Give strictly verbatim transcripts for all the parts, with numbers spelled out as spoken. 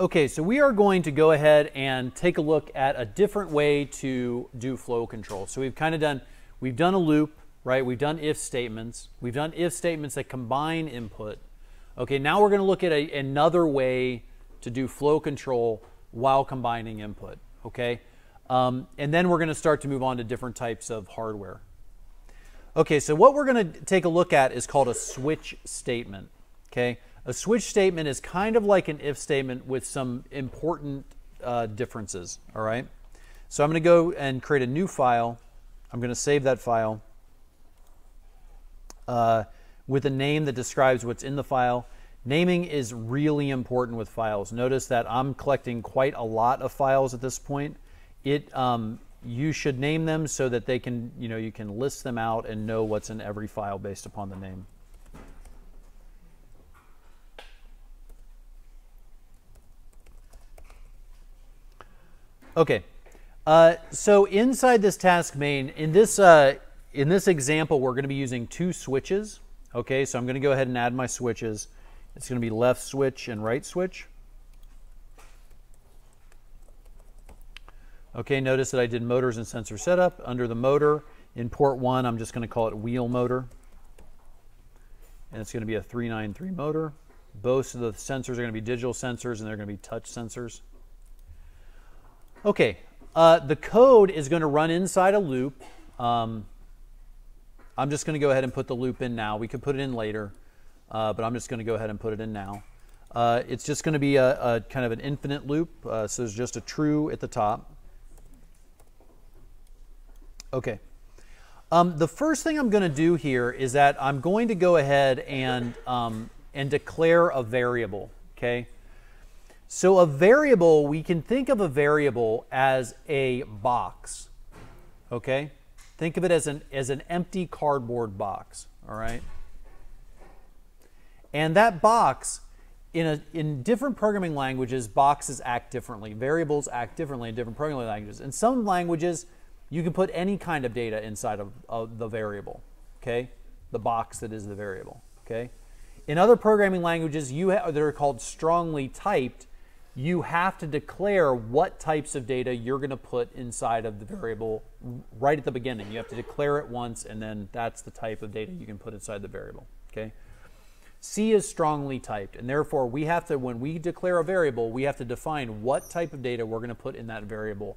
Okay, so we are going to go ahead and take a look at a different way to do flow control. So we've kind of done, we've done a loop, right? We've done if statements. We've done if statements that combine input. Okay, now we're going to look at a, another way to do flow control while combining input, okay? Um, and then we're going to start to move on to different types of hardware. Okay, so what we're going to take a look at is called a switch statement, okay? A switch statement is kind of like an if statement with some important uh, differences, all right? So I'm going to go and create a new file. I'm going to save that file uh, with a name that describes what's in the file. Naming is really important with files. Notice that I'm collecting quite a lot of files at this point. It, um, you should name them so that they can, you know, you can list them out and know what's in every file based upon the name. Okay, uh, so inside this task main, in this, uh, in this example, we're going to be using two switches. Okay, so I'm going to go ahead and add my switches. It's going to be left switch and right switch. Okay, notice that I did motors and sensor setup. Under the motor, in port one, I'm just going to call it wheel motor. And it's going to be a three nine three motor. Both of the sensors are going to be digital sensors, and they're going to be touch sensors. Okay, uh, the code is going to run inside a loop. Um, I'm just going to go ahead and put the loop in now. We could put it in later, uh, but I'm just going to go ahead and put it in now. Uh, it's just going to be a, a kind of an infinite loop, uh, so there's just a true at the top. Okay, um, the first thing I'm going to do here is that I'm going to go ahead and, um, and declare a variable, okay? So a variable, we can think of a variable as a box, okay? Think of it as an, as an empty cardboard box, all right? And that box, in, a, in different programming languages, boxes act differently. Variables act differently in different programming languages. In some languages, you can put any kind of data inside of, of the variable, okay? The box that is the variable, okay? In other programming languages you ha- that are called strongly typed, you have to declare what types of data you're going to put inside of the variable right at the beginning. You have to declare it once, and then that's the type of data you can put inside the variable, okay? C is strongly typed, and therefore we have to, when we declare a variable, we have to define what type of data we're going to put in that variable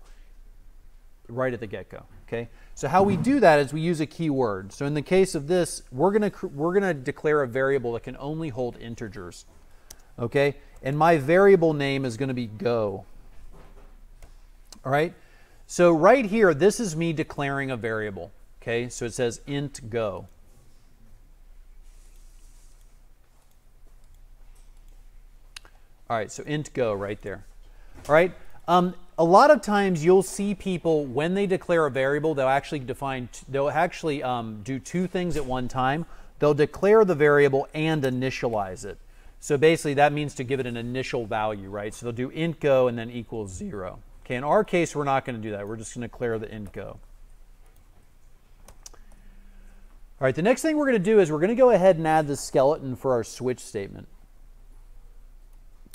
right at the get-go, okay? So how we do that is we use a keyword. So in the case of this, we're going to we're going to declare a variable that can only hold integers, okay? And my variable name is going to be go. All right? So right here, this is me declaring a variable, okay? So it says int go. All right, so int go right there. All right? Um, a lot of times you'll see people, when they declare a variable, they'll actually define, they'll actually um, do two things at one time. They'll declare the variable and initialize it. So basically that means to give it an initial value, right? So they'll do int go and then equals zero. Okay, in our case, we're not going to do that. We're just going to declare the int go. All right, the next thing we're going to do is we're going to go ahead and add the skeleton for our switch statement.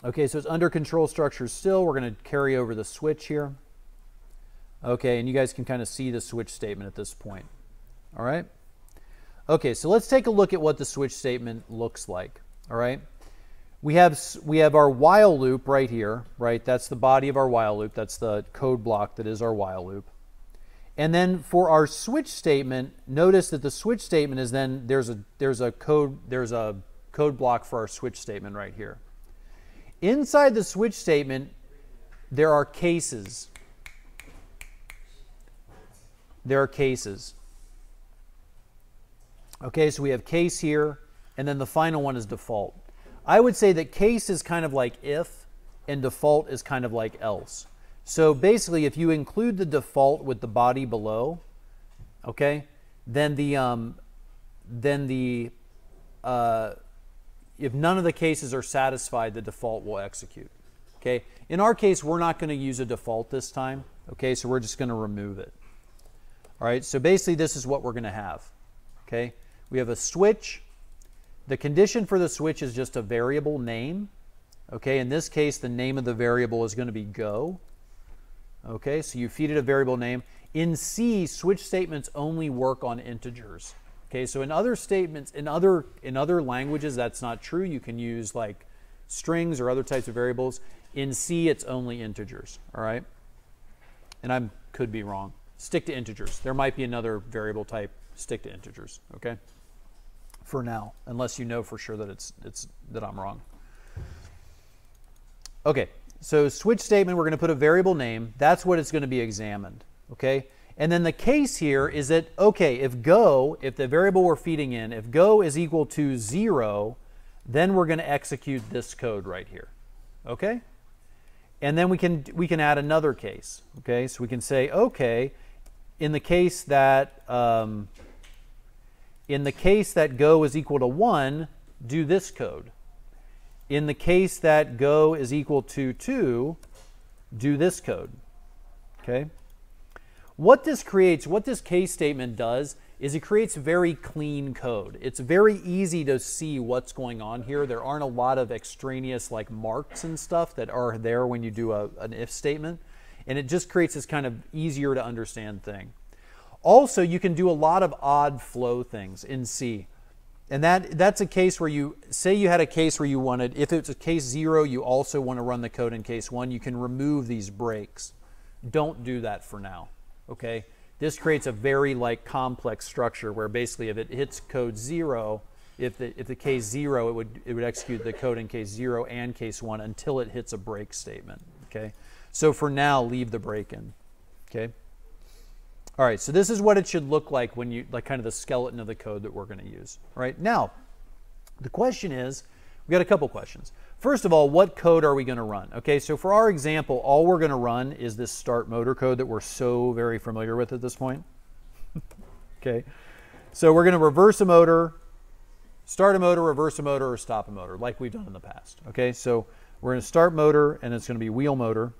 Okay, so it's under control structure still. We're going to carry over the switch here. Okay, and you guys can kind of see the switch statement at this point. All right? Okay, so let's take a look at what the switch statement looks like. All right? We have, we have our while loop right here, right? That's the body of our while loop. That's the code block that is our while loop. And then for our switch statement, notice that the switch statement is then, there's a, there's a, code, there's a code block for our switch statement right here. Inside the switch statement, there are cases. There are cases. Okay, so we have case here, and then the final one is default. I would say that case is kind of like if, and default is kind of like else. So basically, if you include the default with the body below, okay, then the, um, then the, uh, if none of the cases are satisfied, the default will execute, okay? In our case, we're not going to use a default this time, okay? So we're just going to remove it, all right? So basically, this is what we're going to have, okay? We have a switch. The condition for the switch is just a variable name, Okay, in this case, the name of the variable is going to be go. Okay, so you feed it a variable name. In C, switch statements only work on integers. Okay, so in other statements, in other, in other languages, that's not true. You can use like strings or other types of variables. In C, it's only integers, all right? And I could be wrong. Stick to integers. There might be another variable type. Stick to integers, okay? For now, unless you know for sure that it's, it's that I'm wrong. Okay, so switch statement, we're going to put a variable name. That's what it's going to be examined, okay? And then the case here is that, okay, if go, if the variable we're feeding in, if go is equal to zero, then we're going to execute this code right here, okay? And then we can, we can add another case, okay? So we can say, okay, in the case that, um, in the case that go is equal to one, do this code. In the case that go is equal to two, do this code, okay? What this creates, what this case statement does is it creates very clean code. It's very easy to see what's going on here. There aren't a lot of extraneous like marks and stuff that are there when you do a, an if statement. And it just creates this kind of easier to understand thing. Also, you can do a lot of odd flow things in C. And that, that's a case where you, say you had a case where you wanted, if it's a case zero, you also want to run the code in case one, you can remove these breaks. Don't do that for now, okay? This creates a very like complex structure where basically if it hits code zero, if the, if the case zero, it would, it would execute the code in case zero and case one until it hits a break statement, okay? So for now, leave the break in, okay? All right, so this is what it should look like when you, like kind of the skeleton of the code that we're going to use, right? Now, the question is, we've got a couple questions. First of all, what code are we going to run? Okay, so for our example, all we're going to run is this start motor code that we're so very familiar with at this point. Okay, so we're going to reverse a motor, start a motor, reverse a motor, or stop a motor, like we've done in the past. Okay, so we're going to start motor, and it's going to be wheel motor.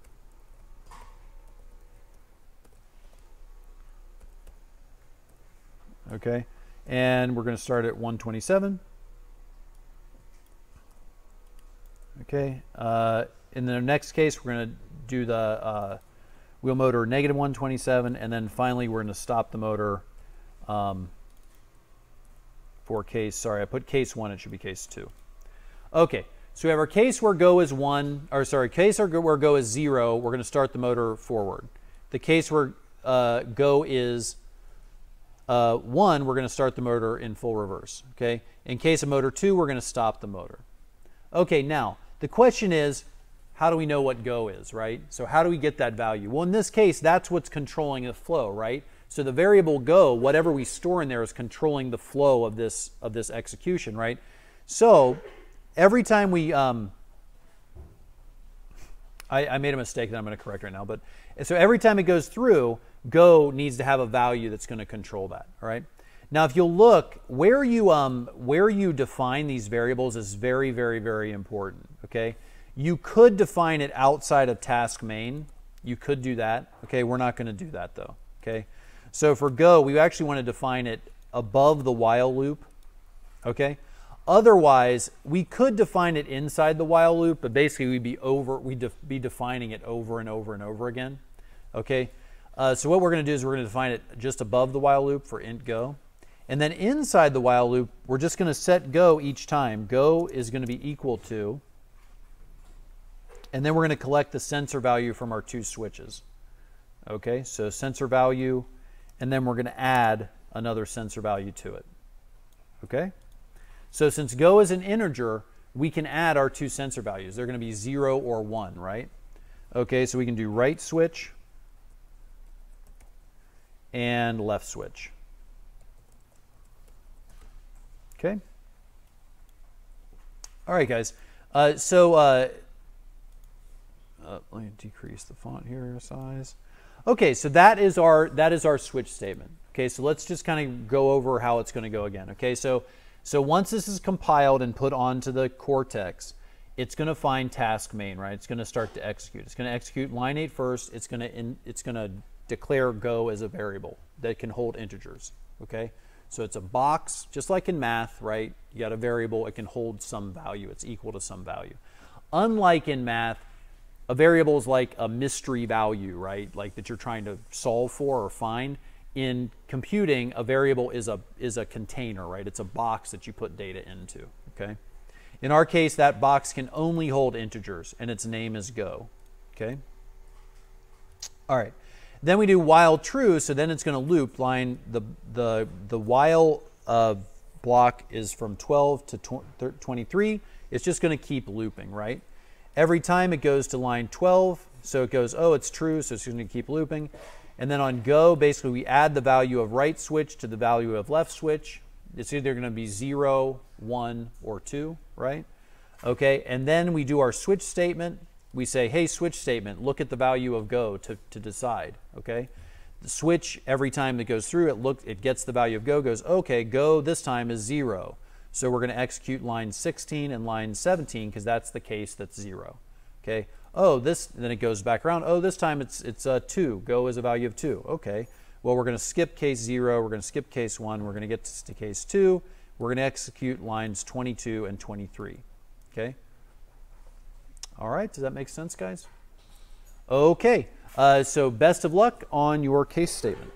Okay, and we're going to start at one twenty-seven. Okay, uh, in the next case, we're going to do the uh, wheel motor negative one twenty-seven, and then finally, we're going to stop the motor um, for case, sorry, I put case one, it should be case two. Okay, so we have our case where go is one, or sorry, case where go is zero, we're going to start the motor forward. The case where uh, go is Uh, one, we're going to start the motor in full reverse, okay? In case of motor two, we're going to stop the motor. Okay, now, the question is, how do we know what go is, right? So how do we get that value? Well, in this case, that's what's controlling the flow, right? So the variable go, whatever we store in there is controlling the flow of this, of this execution, right? So every time we, um, I, I made a mistake that I'm going to correct right now, but so every time it goes through, go needs to have a value that's going to control that, all right? Now, if you'll look, where you, um, where you define these variables is very, very, very important, okay? You could define it outside of task main. You could do that, okay? We're not going to do that, though, okay? So for go, we actually want to define it above the while loop, okay? Otherwise, we could define it inside the while loop, but basically we'd be, over, we'd def be defining it over and over and over again, okay? Uh, so what we're going to do is we're going to define it just above the while loop for int go. And then inside the while loop, we're just going to set go each time. Go is going to be equal to, and then we're going to collect the sensor value from our two switches. Okay, so sensor value, and then we're going to add another sensor value to it. Okay, so since go is an integer, we can add our two sensor values. They're going to be zero or one, right? Okay, so we can do right switch and left switch. Okay. All right, guys. Uh, so uh, uh, let me decrease the font here size. Okay, so that is our that is our switch statement. Okay, so let's just kind of go over how it's going to go again. Okay, so so once this is compiled and put onto the Cortex, it's going to find task main, right? It's going to start to execute. It's going to execute line eight first. It's going to in, it's going to declare go as a variable that can hold integers, okay? So it's a box, just like in math, right? You got a variable, it can hold some value, it's equal to some value. Unlike in math, a variable is like a mystery value, right? Like that you're trying to solve for or find. In computing, a variable is a, is a container, right? It's a box that you put data into, okay? In our case, that box can only hold integers, and its name is Go, okay? All right, then we do while true, so then it's gonna loop line, the, the, the while uh, block is from twelve to twenty-three. It's just gonna keep looping, right? Every time it goes to line twelve, so it goes, oh, it's true, so it's gonna keep looping. And then on Go, basically we add the value of right switch to the value of left switch. It's either gonna be zero, one, or two, right? Okay, and then we do our switch statement. We say, hey, switch statement, look at the value of Go to, to decide, okay? The switch, every time that goes through, it look, it gets the value of Go, goes, okay, Go this time is zero. So we're gonna execute line sixteen and line seventeen, because that's the case that's zero, okay? Oh, this, then it goes back around. Oh, this time it's it's uh, two. Go is a value of two. Okay. Well, we're going to skip case zero. We're going to skip case one. We're going to get to case two. We're going to execute lines twenty-two and twenty-three. Okay. All right. Does that make sense, guys? Okay. Uh, so best of luck on your case statement.